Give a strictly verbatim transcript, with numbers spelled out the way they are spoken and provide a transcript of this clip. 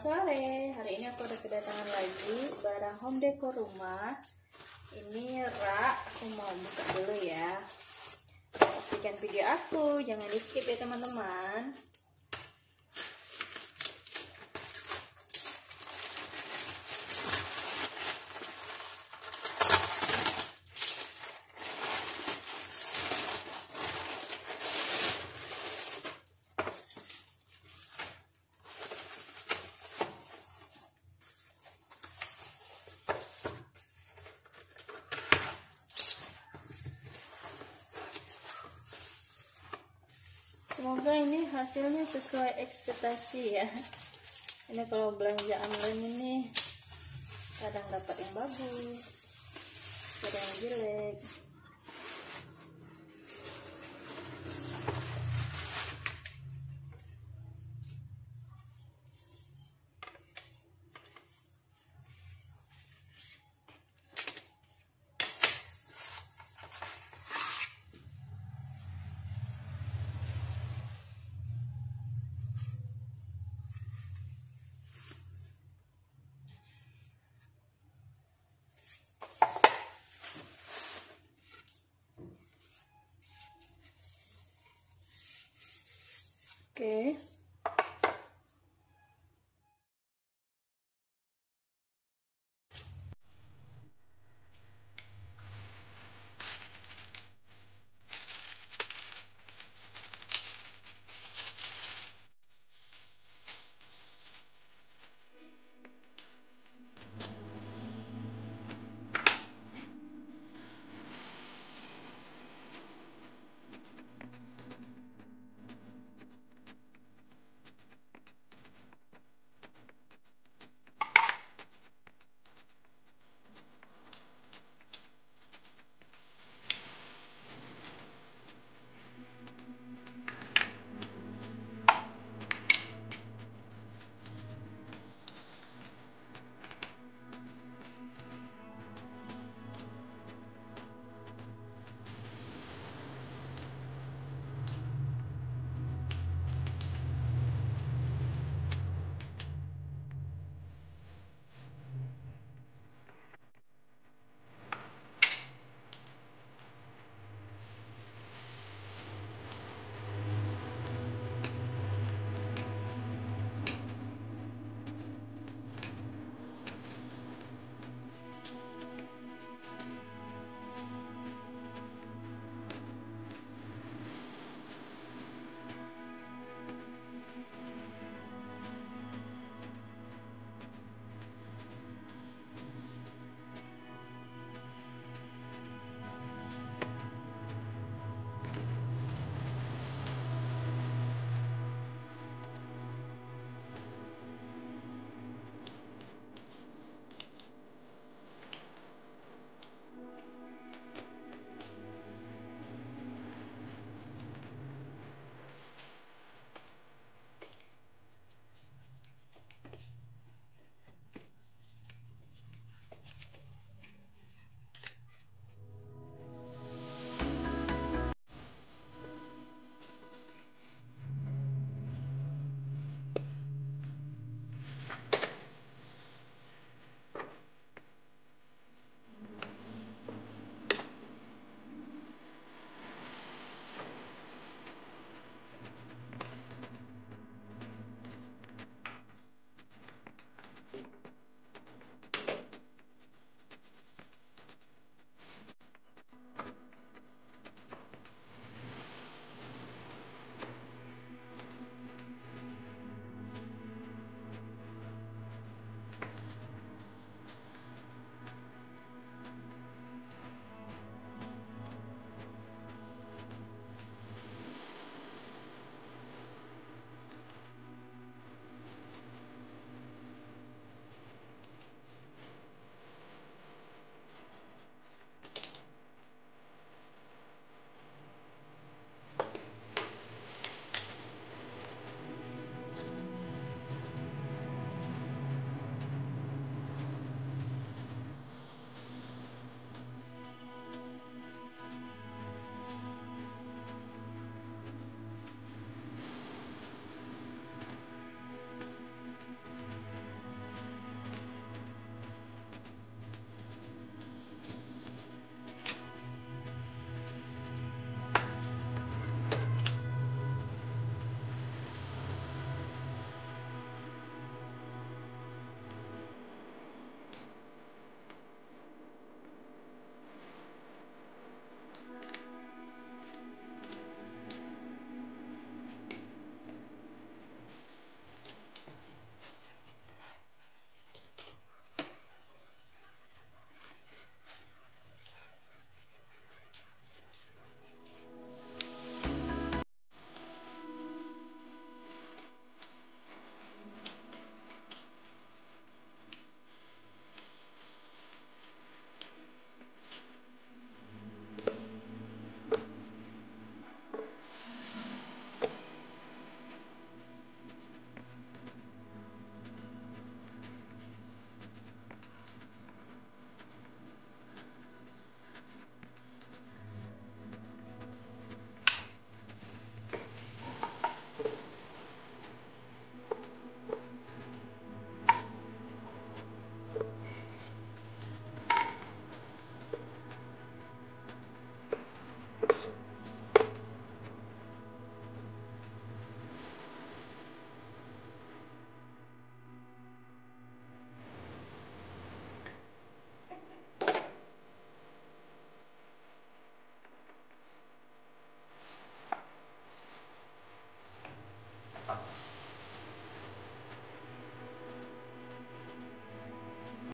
Selamat sore, hari ini aku udah kedatangan lagi barang home decor rumah. Ini rak, aku mau buka dulu ya. Saksikan video aku, jangan di skip ya teman-teman. Semoga ini hasilnya sesuai ekspektasi ya. Ini kalau belanja online ini kadang dapat yang bagus, kadang yang jelek. Okay.